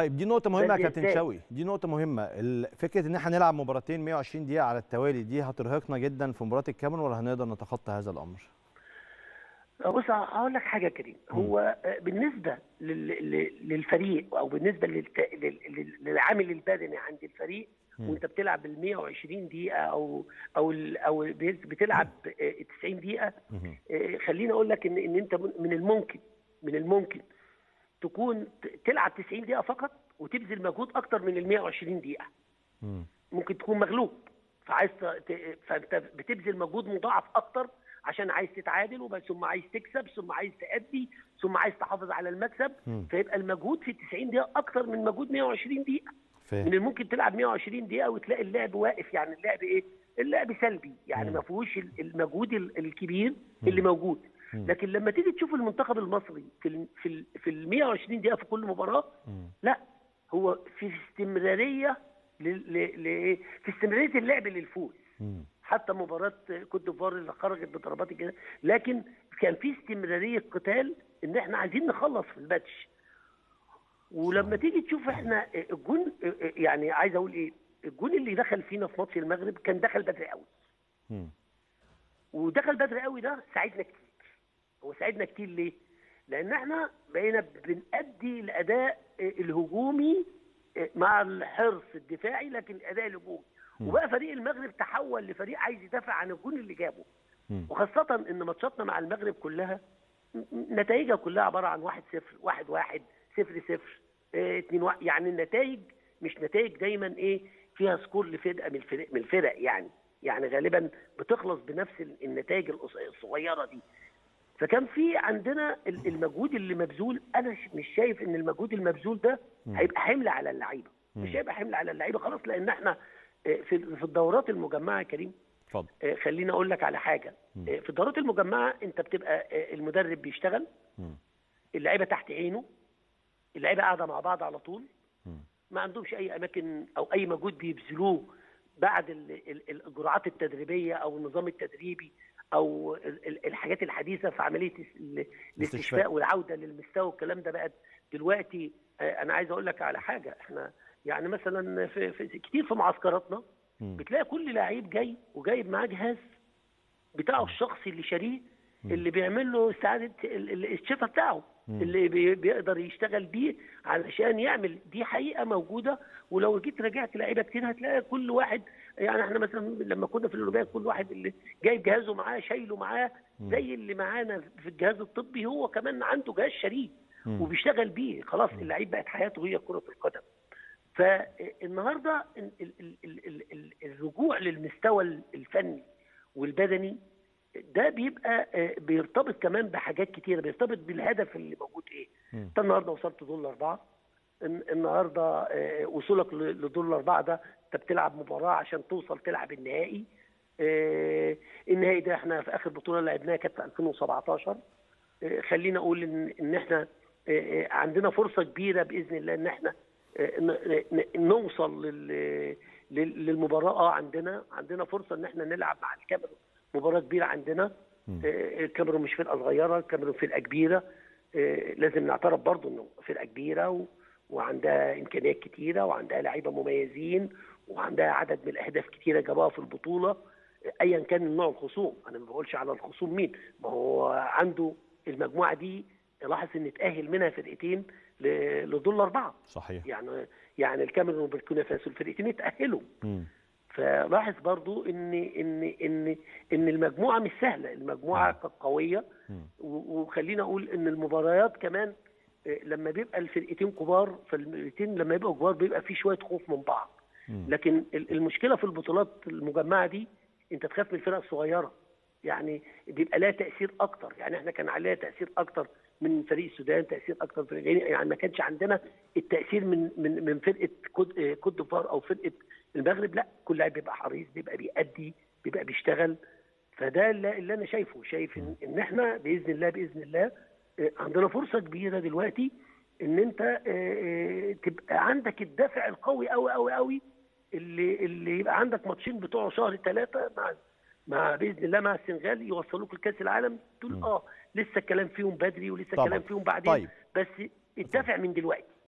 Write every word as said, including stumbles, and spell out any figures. طيب دي نقطة مهمة يا كابتن شوقي، دي نقطة مهمة، فكرة إن احنا هنلعب مباراتين مية وعشرين دقيقة على التوالي دي هترهقنا جدا في مباراة الكاميرون ولا هنقدر نتخطى هذا الأمر؟ بص هقول لك حاجة يا كريم، هو بالنسبة للفريق أو بالنسبة للعامل البدني عند الفريق وأنت بتلعب ال مية وعشرين دقيقة أو أو أو بتلعب تسعين دقيقة، خليني أقول لك إن إن أنت من الممكن من الممكن تكون تلعب تسعين دقيقة فقط وتبذل مجهود أكتر من ال مية وعشرين دقيقة. مم. ممكن تكون مغلوب فعايز ت... فبتبذل مجهود مضاعف أكتر عشان عايز تتعادل وبعد ثم عايز تكسب ثم عايز تأدي ثم عايز تحافظ على المكسب. مم. فيبقى المجهود في تسعين دقيقة أكتر من مجهود مية وعشرين دقيقة. فيه. من الممكن تلعب مية وعشرين دقيقة وتلاقي اللعب واقف، يعني اللعب إيه؟ اللعب سلبي، يعني ما فيهوش المجهود الكبير اللي مم. موجود. لكن لما تيجي تشوف المنتخب المصري في في في ال مية وعشرين دقيقة في كل مباراة، لا هو في استمرارية ل في استمرارية اللعب للفوز. حتى مباراة كوت ديفوار اللي خرجت بضربات الجزاء، لكن كان في استمرارية قتال ان احنا عايزين نخلص في الماتش. ولما تيجي تشوف احنا الجون، يعني عايز اقول ايه، الجون اللي دخل فينا في ماتش المغرب كان دخل بدري قوي. ودخل بدري قوي ده ساعدنا كتير. هو ساعدنا كتير ليه؟ لأن احنا بقينا بنأدي الأداء الهجومي مع الحرص الدفاعي، لكن الأداء الهجومي، وبقى فريق المغرب تحول لفريق عايز يدافع عن الجون اللي جابه. م. وخاصة إن ماتشاتنا مع المغرب كلها نتائجها كلها عبارة عن واحد صفر، واحد واحد، صفر صفر، اتنين واحد، يعني النتائج مش نتائج دايماً إيه فيها سكور لفرقة من الفرق من الفرق يعني، يعني غالباً بتخلص بنفس النتائج الصغيرة دي. فكان في عندنا المجهود اللي مبذول، انا مش شايف ان المجهود المبذول ده هيبقى حمل على اللعيبه، مش هيبقى حمل على اللعيبه خلاص، لان احنا في الدورات المجمعه يا كريم، اتفضل خليني اقول لك على حاجه، في الدورات المجمعه انت بتبقى المدرب بيشتغل، اللعيبه تحت عينه، اللعيبه قاعده مع بعض على طول، ما عندهمش اي اماكن او اي مجهود بيبذلوه بعد الاجراءات التدريبيه او النظام التدريبي او الحاجات الحديثه في عمليه الاستشفاء والعوده للمستوى والكلام ده. بقى دلوقتي انا عايز اقول لك على حاجه، احنا يعني مثلا في, في كتير في معسكراتنا بتلاقي كل لعيب جاي وجايب معاه جهاز بتاعه الشخصي اللي شاريه، اللي بيعمل له استعاده الاستشفاء بتاعه، اللي بيقدر يشتغل بيه علشان يعمل. دي حقيقه موجوده، ولو جيت راجعت لعيبه كتير هتلاقي كل واحد، يعني احنا مثلا لما كنا في الاولمبياد كل واحد اللي جايب جهازه معاه شايله معاه، زي اللي معانا في الجهاز الطبي هو كمان عنده جهاز شاريه وبيشتغل بيه. خلاص اللعيب بقت حياته هي كره القدم. فالنهارده الرجوع للمستوى الفني والبدني ده بيبقى بيرتبط كمان بحاجات كتيره، بيرتبط بالهدف اللي موجود ايه. انت النهارده وصلت دول الاربعه، النهارده وصولك لدول الاربعه ده انت بتلعب مباراه عشان توصل تلعب النهائي. النهائي ده احنا في اخر بطوله لعبناها كانت في ألفين وسبعتاشر. خلينا اقول ان ان احنا عندنا فرصه كبيره باذن الله ان احنا نوصل للمباراه. اه عندنا عندنا فرصه ان احنا نلعب مع الكاميرون، مباراه كبيره عندنا. الكاميرون مش فرقه صغيره، الكاميرون فرقه كبيره، لازم نعترف برضو انه فرقه كبيره وعندها امكانيات كتيره وعندها لعيبه مميزين وعندها عدد من الاهداف كتيره جابوها في البطوله، ايا كان نوع الخصوم. انا ما بقولش على الخصوم مين، ما هو عنده المجموعه دي لاحظ ان اتاهل منها فرقتين لدول الاربعه، صحيح، يعني يعني الكاميرون وبوركينا فاسو الفرقتين اتاهلوا. م. فلاحظ برضو ان ان ان ان المجموعه مش سهله، المجموعه كانت قويه، وخلينا اقول ان المباريات كمان لما بيبقى الفرقتين كبار، فالفرقتين لما يبقوا كبار بيبقى في شويه خوف من بعض. لكن المشكله في البطولات المجمعه دي انت تخاف من الفرق الصغيره، يعني بيبقى لها تاثير اكتر، يعني احنا كان عليها تاثير اكتر من فريق السودان، تاثير اكتر في غينيا، يعني ما كانش عندنا التاثير من من من فرقه كوت ديفوار او فرقه المغرب. لا كل لاعب بيبقى حريص، بيبقى بيأدي، بيبقى بيشتغل. فده اللي انا شايفه، شايف ان, إن احنا باذن الله باذن الله عندنا فرصه كبيره دلوقتي ان انت تبقى عندك الدافع القوي قوي قوي قوي اللي اللي يبقى عندك ماتشين بتوع شهر ثلاثه مع مع باذن الله مع السنغال يوصلوك لكاس العالم. تقول اه لسه الكلام فيهم بدري ولسه الكلام فيهم بعدين، طيب. بس الدافع من دلوقتي.